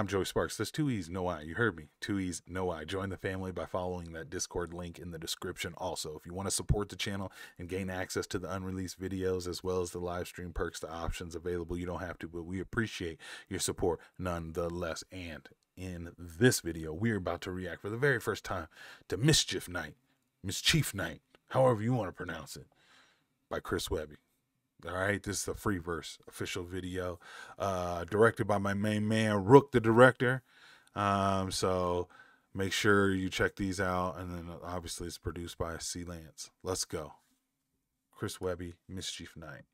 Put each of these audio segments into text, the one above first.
I'm Joey Sparks. That's two E's, no I. You heard me. Two E's, no I. Join the family by following that Discord link in the description. Also, if you want to support the channel and gain access to the unreleased videos as well as the live stream perks, the options available, you don't have to, but we appreciate your support nonetheless. And in this video, we're about to react for the very first time to Mischief Night, Mischief Night, however you want to pronounce it, by Chris Webby. All right, this is a free verse official video, directed by my main man Rook, the director. So make sure you check these out, and then obviously it's produced by C Lance. Let's go, Chris Webby, Mischief Night.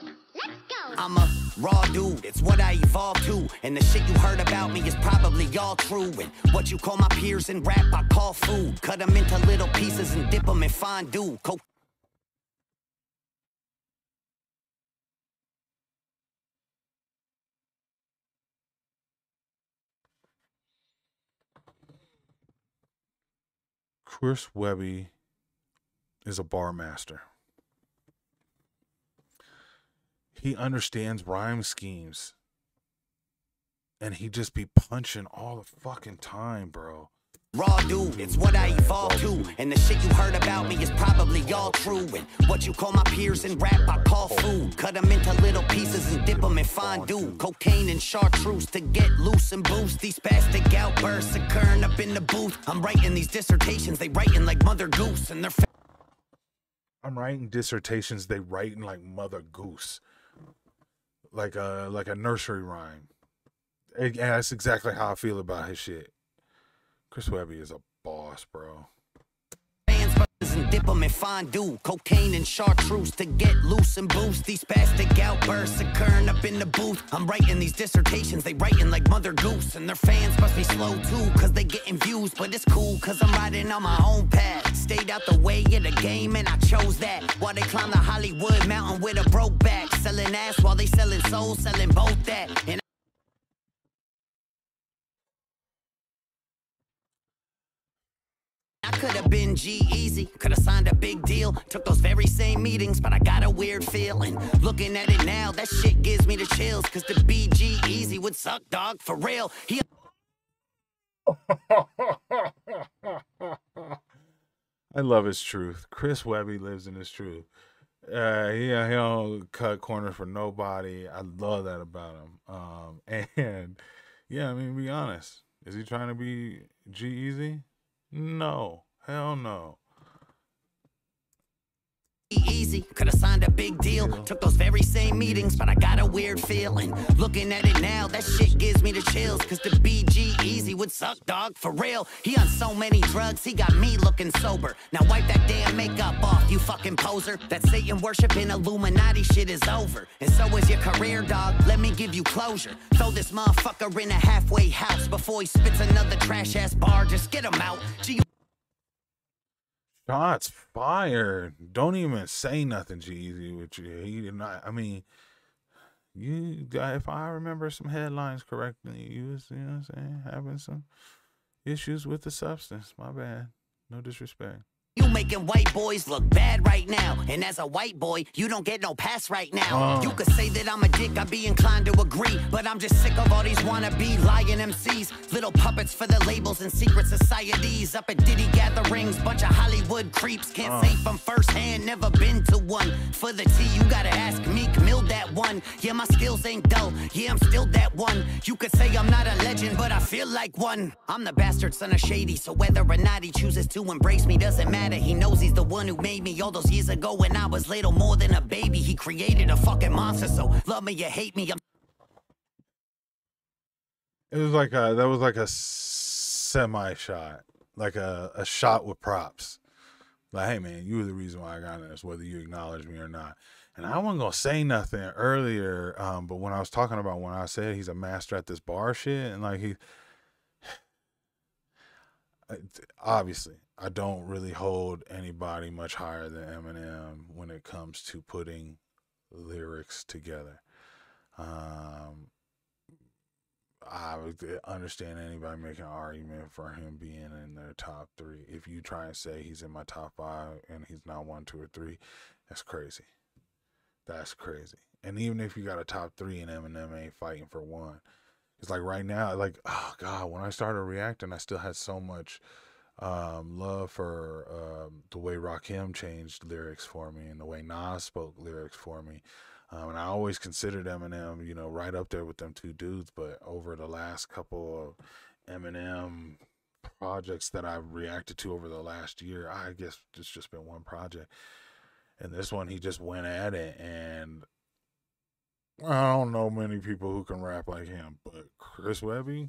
Let's go. I'm a raw dude, it's what I evolved to, and the shit you heard about me is probably all true. And what you call my peers in rap, I call food. Cut them into little pieces and dip them in fondue. Chris Webby is a bar master. He understands rhyme schemes, and he just be punching all the fucking time, bro. Raw dude, it's what I evolved to, and the shit you heard about me is probably all true. And what you call my peers in rap, I call food. Cut them into little pieces and dip them in fondue. Cocaine and chartreuse to get loose and boost. These spastic outbursts occurring up in the booth. I'm writing these dissertations, they writing like Mother Goose, and they're like a nursery rhyme. And that's exactly how I feel about his shit. Chris Webby is a boss, bro. And dip them in fondue, cocaine and chartreuse to get loose and boost. These spastic outbursts occurring up in the booth. I'm writing these dissertations, they writing like Mother Goose, and their fans must be slow too, cause they getting views. But it's cool, cause I'm riding on my own path. Stayed out the way of the game and I chose that. While they climb the Hollywood mountain with a broke back, selling ass while they selling souls, selling both that. And I could have been G-Eazy, could have signed a big deal, took those very same meetings, but I got a weird feeling. Looking at it now, that shit gives me the chills, cause to be G-Eazy would suck, dog, for real. He I love his truth. Chris Webby lives in his truth. Yeah, he don't cut corners for nobody. I love that about him. And yeah, I mean, be honest. Is he trying to be G-Eazy? No, hell no. Easy, could have signed a big deal, took those very same meetings, but I got a weird feeling. Looking at it now, that shit gives me the chills, cause the G-Eazy would suck, dog, for real. He on so many drugs, he got me looking sober. Now wipe that damn makeup off, you fucking poser. That Satan worship and Illuminati shit is over, and so is your career, dog. Let me give you closure. Throw this motherfucker in a halfway house before he spits another trash ass bar. Just get him out. Shots fired. Don't even say nothing, G-Eazy, with you. He did not. I mean, you got, if I remember some headlines correctly, you was, you know what I'm saying, having some issues with the substance. My bad. No disrespect. You making white boys look bad right now, and as a white boy, you don't get no pass right now. You could say that I'm a dick, I'd be inclined to agree, but I'm just sick of all these wannabe lying MCs, little puppets for the labels and secret societies, up at Diddy gatherings, bunch of Hollywood creeps. Can't say from firsthand, never been to one. For the tea, you gotta ask Meek Mill that one. Yeah, my skills ain't dull, yeah, I'm still that one. You could say I'm not a legend, but I feel like one. I'm the bastard son of Shady, so whether or not he chooses to embrace me doesn't matter. He knows he's the one who made me all those years ago when I was little more than a baby. He created a fucking monster, so love me or hate me. It was like a, that was like a semi shot, like a shot with props. Like, hey man, you were the reason why I got in this, whether you acknowledge me or not. And I wasn't gonna say nothing earlier, but when I was talking about when I said he's a master at this bar shit, and like he, obviously, I don't really hold anybody much higher than Eminem when it comes to putting lyrics together. I would understand anybody making an argument for him being in their top three. If you try and say he's in my top five and he's not 1, 2, or 3, that's crazy. That's crazy. And even if you got a top 3 and Eminem ain't fighting for 1, It's like right now, like, oh God, when I started reacting, I still had so much love for the way Rakim changed lyrics for me and the way Nas spoke lyrics for me. And I always considered Eminem, you know, right up there with them two dudes. But over the last couple of Eminem projects that I've reacted to over the last year, I guess it's just been one project. And this one, he just went at it. And I don't know many people who can rap like him, but Chris Webby,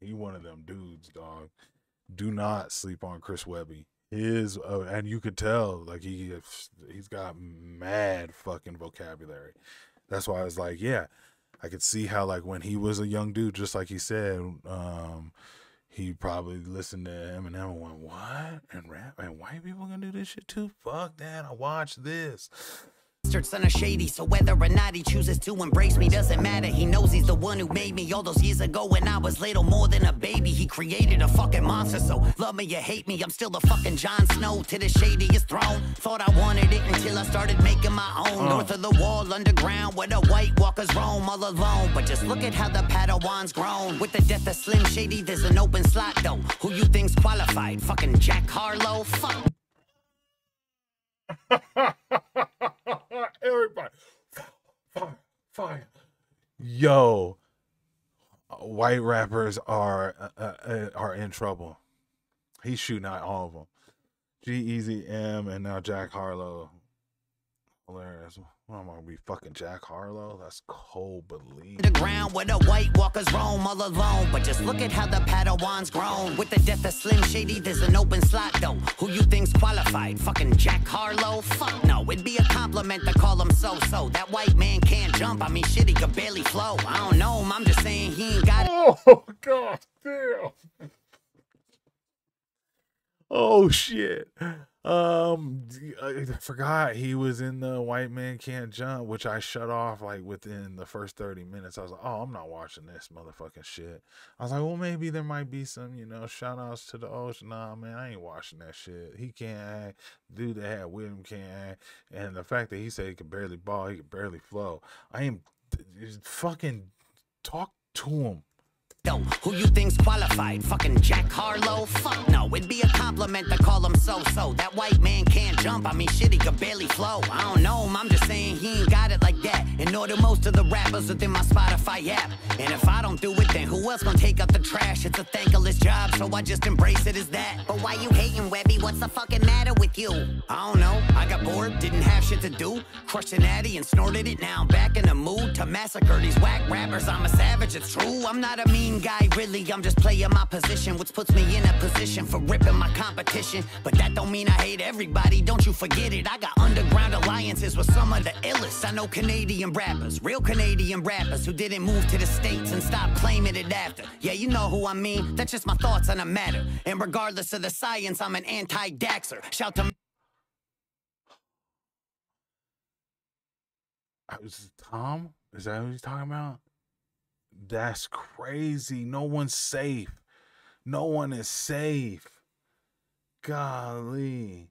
he one of them dudes, dog. Do not sleep on Chris Webby. His and you could tell, like, he's got mad fucking vocabulary. That's why I was like, yeah, I could see how, like, when he was a young dude, just like he said, he probably listened to Eminem and went, what? And rap? And white people gonna do this shit too? Fuck that, I watched this. Son of Shady, so whether or not he chooses to embrace me doesn't matter. He knows he's the one who made me all those years ago when I was little, more than a baby. He created a fucking monster, so love me or hate me, I'm still the fucking Jon Snow to the shadiest throne. Thought I wanted it until I started making my own. North of the wall, underground, where the white walkers roam all alone. But just look at how the Padawan's grown. With the death of Slim Shady, there's an open slot though. Who you think's qualified? Fucking Jack Harlow? Fuck. Everybody, fire. Yo, white rappers are in trouble. He's shooting out all of them. G-Eazy, M, and now Jack Harlow. Hilarious. I'm gonna be fucking Jack Harlow. That's cold, believe. The ground where the white walkers roam all alone. But just look at how the Padawan's grown. With the death of Slim Shady, there's an open slot though. Who you think's qualified? Fucking Jack Harlow? Fuck no, it'd be a compliment to call him so-so. That white man can't jump. I mean, shit, he could barely flow. I don't know him. I'm just saying he ain't got it. Oh, God damn. Oh, shit. I forgot he was in the White Man Can't Jump, which I shut off like within the first 30 minutes. I was like, oh, I'm not watching this motherfucking shit. I was like, well, maybe there might be some, you know, shout outs to the ocean. Nah, man, I ain't watching that shit. He can't act. Dude that had with him can't act. And the fact that he said he could barely ball, he could barely flow. I am fucking talk to him. Though, who you think's qualified? Fucking Jack Harlow? Fuck no, it'd be a compliment to call him so-so. That white man can't jump, I mean shit, he could barely flow. I don't know him, I'm just saying he ain't got it like that. And nor do most of the rappers within my Spotify app. And if I don't do it, then who else gonna take up the trash? It's a thankless job, so I just embrace it as that. But why you hating, Webby? What's the fucking matter with you? I don't know, I got bored, didn't have shit to do. Crushed an addy and snorted it, now I'm back in the mood to massacre these whack rappers. I'm a savage, it's true, I'm not a mean guy, really, I'm just playing my position, which puts me in a position for ripping my competition. But that don't mean I hate everybody, don't you forget it. I got underground alliances with some of the illest. I know Canadian rappers, real Canadian rappers, who didn't move to the States and stop claiming it after. Yeah, you know who I mean, that's just my thoughts on the matter. And regardless of the science, I'm an anti-Daxer. Shout to Tom? Is that who he's talking about? That's crazy. No one's safe. No one is safe. Golly.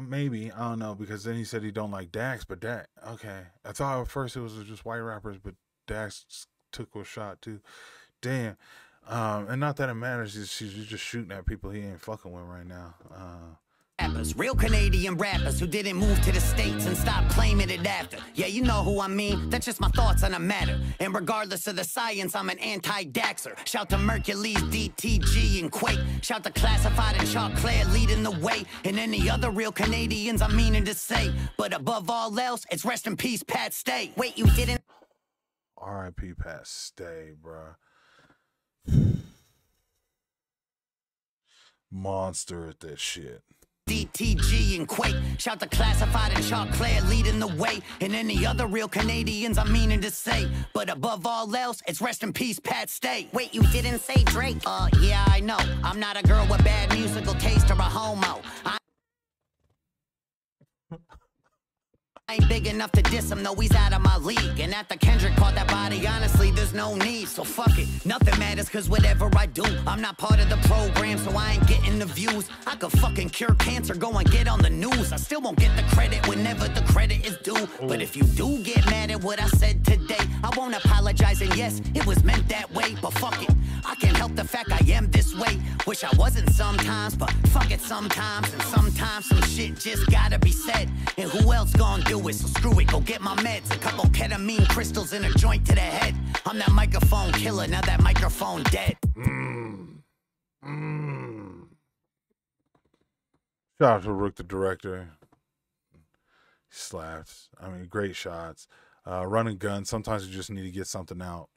Maybe. I don't know, because then he said he don't like Dax, but Dax, okay. I thought at first it was just white rappers, but Dax took a shot too. Damn. And not that it matters. He's just shooting at people he ain't fucking with right now. Real Canadian rappers who didn't move to the States and stop claiming it after. Yeah, you know who I mean, that's just my thoughts on the matter. And regardless of the science, I'm an anti-Daxer. Shout to Mercules, DTG, and Quake. Shout to Classified and Choclair leading the way. And any other real Canadians I'm meaning to say. But above all else, it's rest in peace, Pat Stay. Wait, you didn't... R.I.P. Pat Stay, bruh. Monster at that shit. DTG and Quake, shout to Classified and Choclair leading the way, and any other real Canadians I'm meaning to say, but above all else, it's rest in peace, Pat Stay. Wait, you didn't say Drake? Yeah, I know. I'm not a girl with bad musical taste or a homo. I ain't big enough to diss him, though he's out of my league. And after Kendrick caught that body, honestly, there's no need. So fuck it, nothing matters, cause whatever I do, I'm not part of the program, so I ain't getting the views. I could fucking cure cancer, go and get on the news. I still won't get the credit whenever the credit is due. But if you do get mad at what I said today, I won't apologize, and yes, it was meant that way. But fuck it, I can't help the fact I am this way. Wish I wasn't sometimes, but fuck it sometimes. And sometimes some shit just gotta be said. And who else gonna do it? So screw it, go get my meds. A couple ketamine crystals and a joint to the head. I'm that microphone killer, now that microphone dead. Shout out to Rook, the director. Slaps. I mean, great shots. Run and gun. Sometimes you just need to get something out.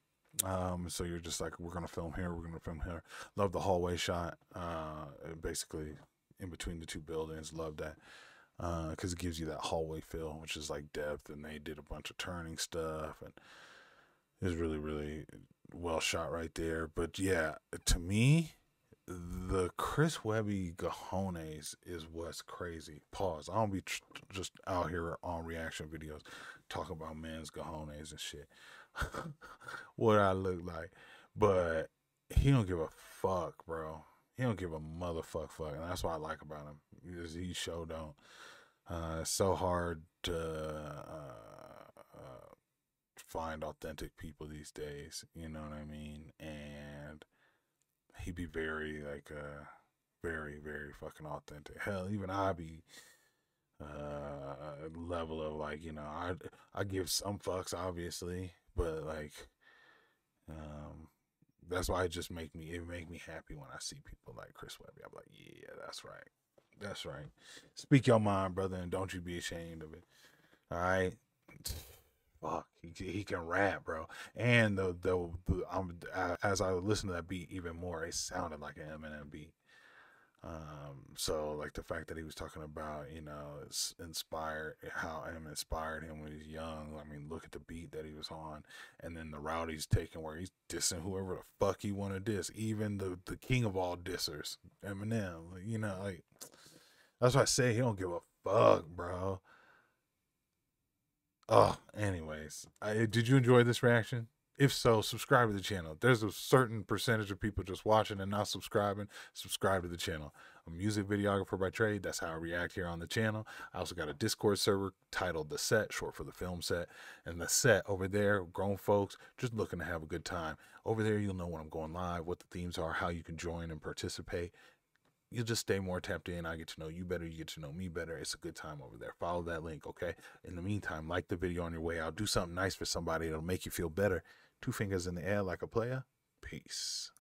So you're just like, we're gonna film here, we're gonna film here. Love the hallway shot, basically in between the two buildings. Love that, because it gives you that hallway feel, which is like depth. And they did a bunch of turning stuff, and it was really, really well shot right there. But yeah, to me, the Chris Webby Gajones is what's crazy. Pause. I don't be just out here on reaction videos talking about man's Gajones and shit. What I look like. But he don't give a fuck, bro. He don't give a motherfuck fuck. And that's what I like about him. He sure don't. It's so hard to find authentic people these days. You know what I mean? And he be very, like, very, very fucking authentic. Hell, even I be... level of, like, you know, I give some fucks, obviously, but like, that's why it just make me happy when I see people like Chris Webby. I'm like, yeah, that's right, that's right. Speak your mind, brother, and don't you be ashamed of it. All right, fuck, he can rap, bro. And as I listened to that beat even more, it sounded like an Eminem beat. So like the fact that he was talking about, you know, it's inspired, how Eminem inspired him when he was young. I mean, look at the beat that he was on, and then the route he's taking where he's dissing whoever the fuck he want to diss, even the king of all dissers, Eminem. You know, like, that's why I say he don't give a fuck, bro. Oh, anyways, did you enjoy this reaction? If so, subscribe to the channel. There's a certain percentage of people just watching and not subscribing. Subscribe to the channel. I'm a music videographer by trade. That's how I react here on the channel. I also got a Discord server titled The Set, short for The Film Set. And The Set over there, grown folks, just looking to have a good time. Over there, you'll know when I'm going live, what the themes are, how you can join and participate. You'll just stay more tapped in. I get to know you better. You get to know me better. It's a good time over there. Follow that link, okay? In the meantime, like the video on your way out. Do something nice for somebody. It'll make you feel better. Two fingers in the air like a player. Peace.